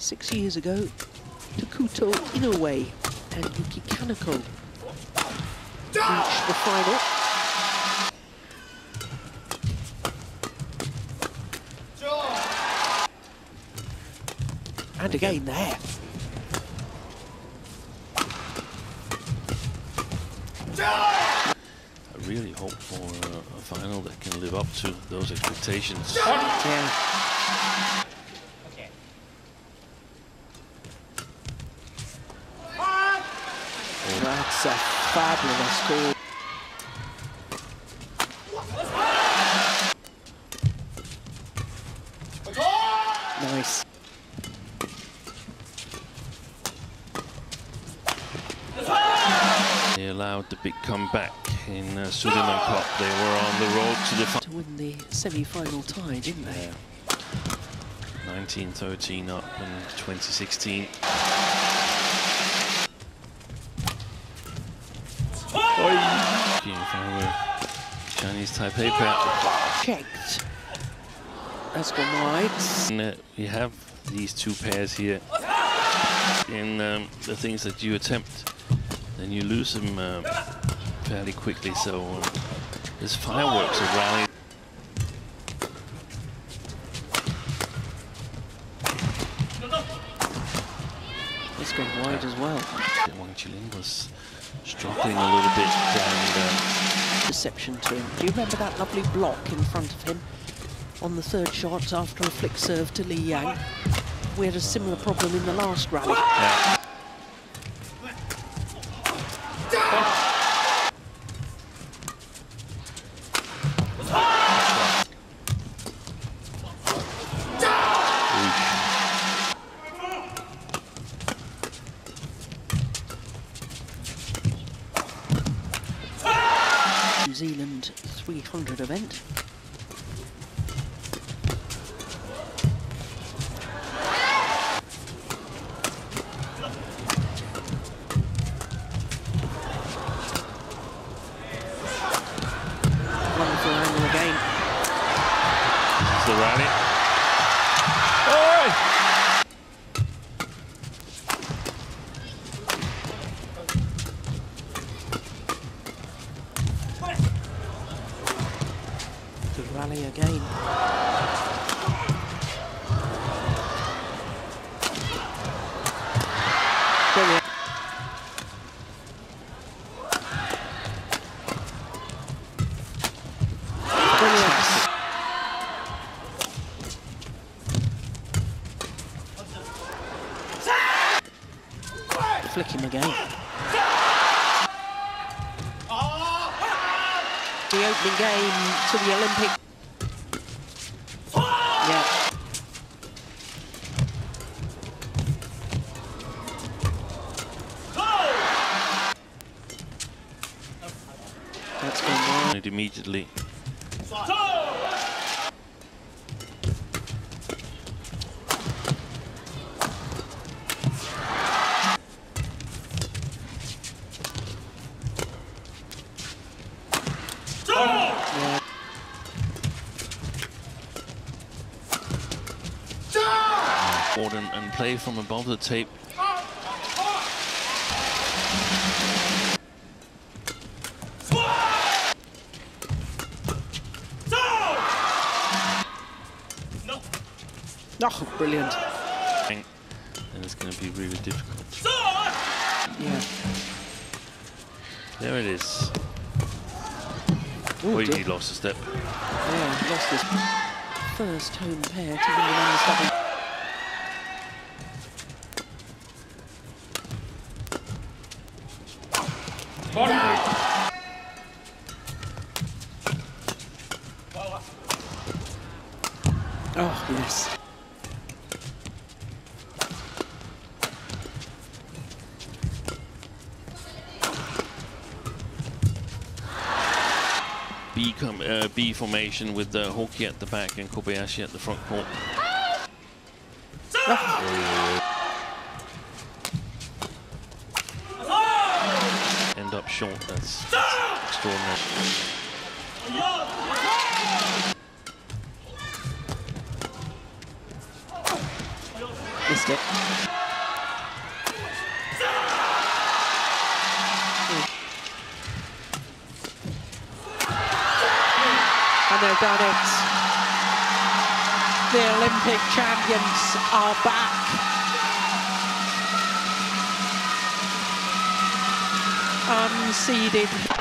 6 years ago, Takuto Inoue and Yuki Kaneko reached the final. And again there. I really hope for a final that can live up to those expectations. Yeah. That's a fabulous goal. Nice. They allowed the big comeback in Sudirman Cup. They were on the road to the final. To win the semi-final tie, didn't they? 19-13 up in 2016. Chinese Taipei pair. Checked. That's gone wide. And, we have these two pairs here. In the things that you attempt, then you lose them fairly quickly. So there's fireworks around. It's going wide as well. Wang Chi-Lin was struggling a little bit and deception to him. Do you remember that lovely block in front of him on the third shot after a flick serve to Li Yang? We had a similar problem in the last rally. Yeah. New Zealand 300 event. Wonderful angle again. That's the rally. Oh! Rally again. Brilliant. Brilliant. Flick him again. The opening game to the Olympic. That's gone wide. It immediately. Yeah. Important and play from above the tape. Oh, brilliant. And it's going to be really difficult. Yeah. There it is. Oh, he lost a step. Yeah, he lost his first home pair to win the double. Oh, yes. Big B formation with Hoki at the back and Kobayashi at the front court. End up short, that's extraordinary. Missed it. And they've done it. The Olympic champions are back. Unseeded.